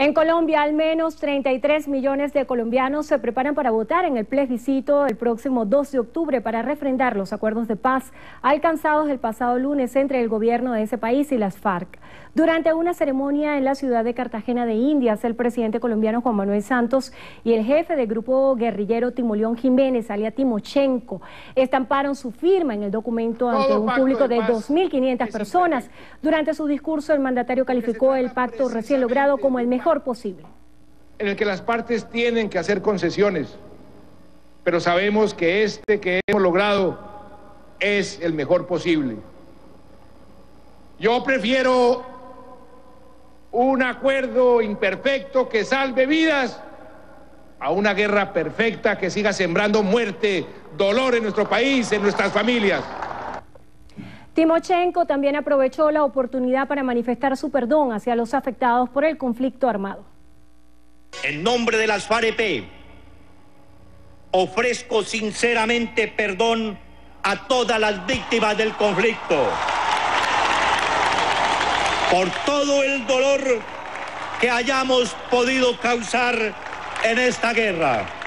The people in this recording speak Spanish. En Colombia, al menos 33 millones de colombianos se preparan para votar en el plebiscito el próximo 2 de octubre para refrendar los acuerdos de paz alcanzados el pasado lunes entre el gobierno de ese país y las FARC. Durante una ceremonia en la ciudad de Cartagena de Indias, el presidente colombiano Juan Manuel Santos y el jefe del grupo guerrillero Timoleón Jiménez, alias Timochenko, estamparon su firma en el documento ante un público de 2.500 personas. Durante su discurso, el mandatario calificó el pacto recién logrado como el mejor posible. En el que las partes tienen que hacer concesiones, pero sabemos que este que hemos logrado es el mejor posible. Yo prefiero un acuerdo imperfecto que salve vidas a una guerra perfecta que siga sembrando muerte, dolor en nuestro país, en nuestras familias. Timochenko también aprovechó la oportunidad para manifestar su perdón hacia los afectados por el conflicto armado. En nombre de las FARC, ofrezco sinceramente perdón a todas las víctimas del conflicto por todo el dolor que hayamos podido causar en esta guerra.